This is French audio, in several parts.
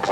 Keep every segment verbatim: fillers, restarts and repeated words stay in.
You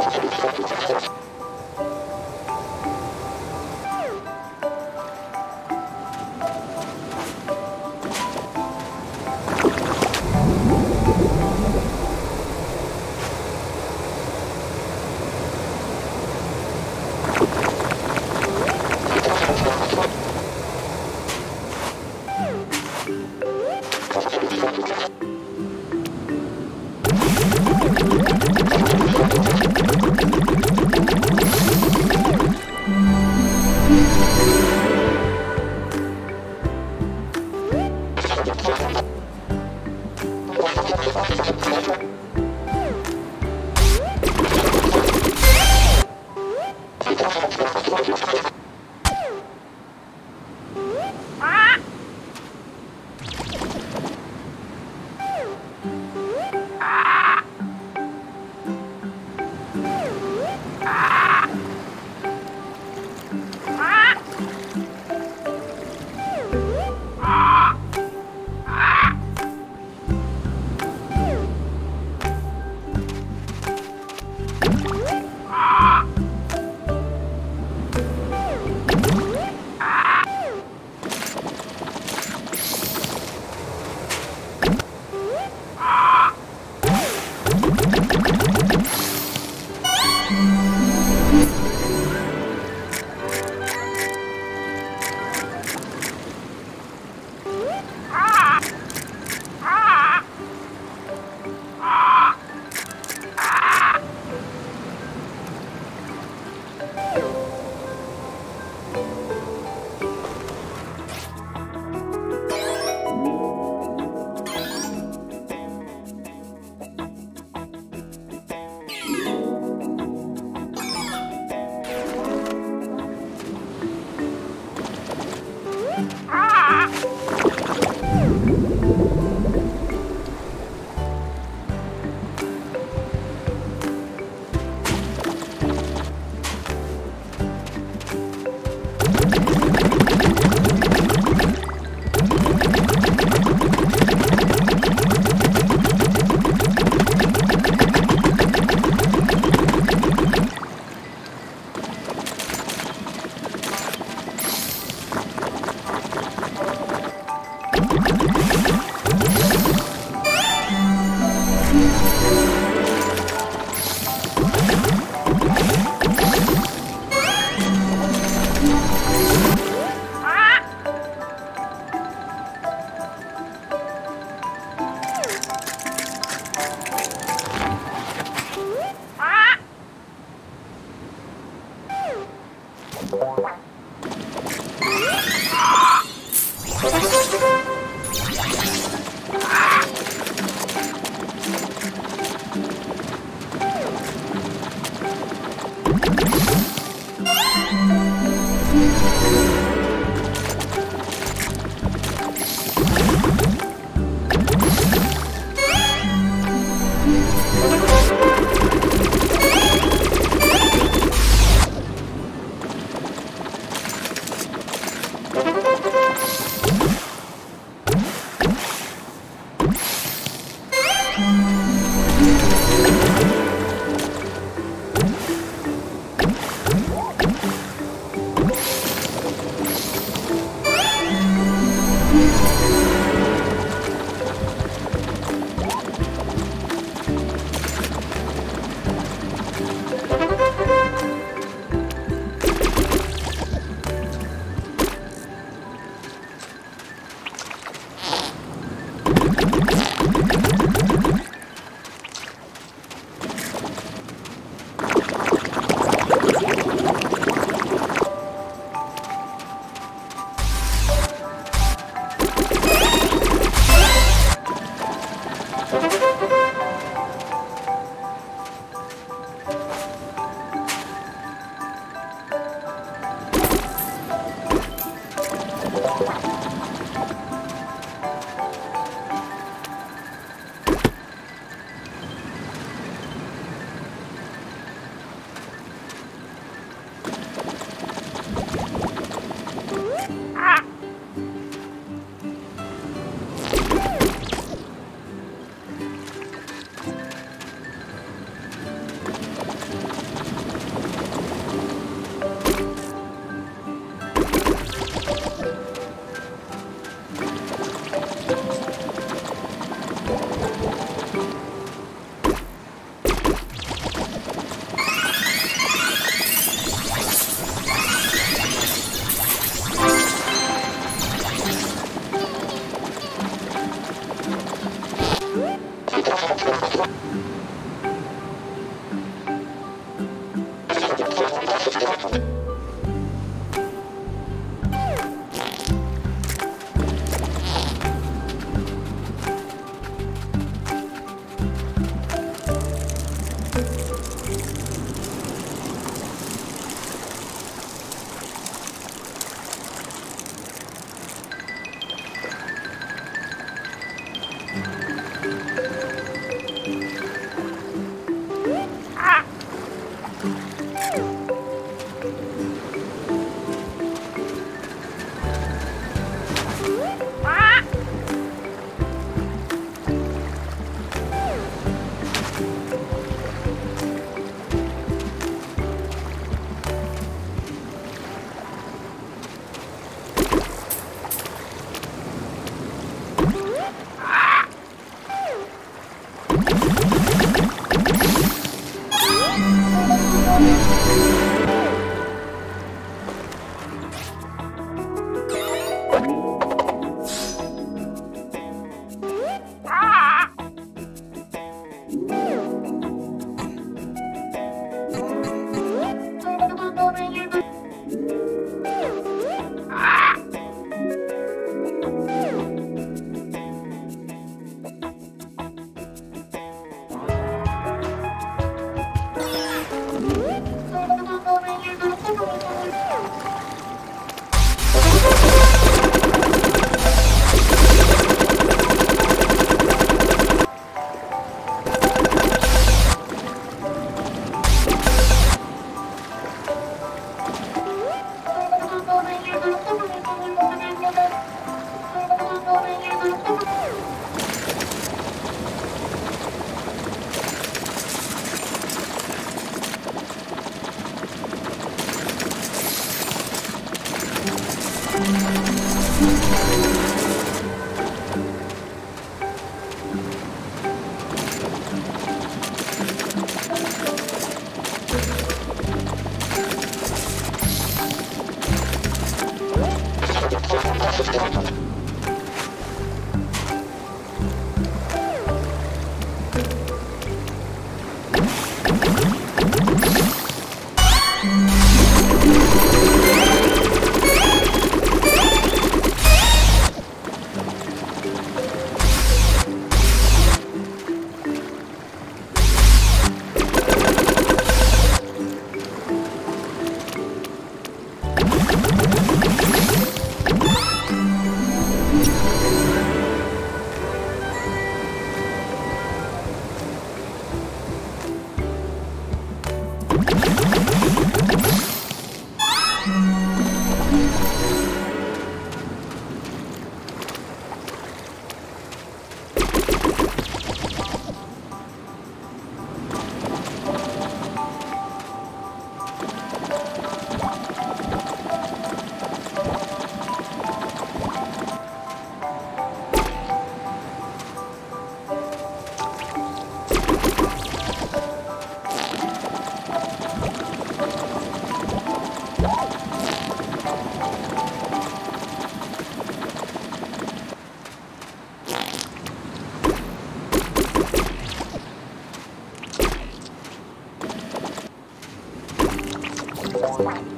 That's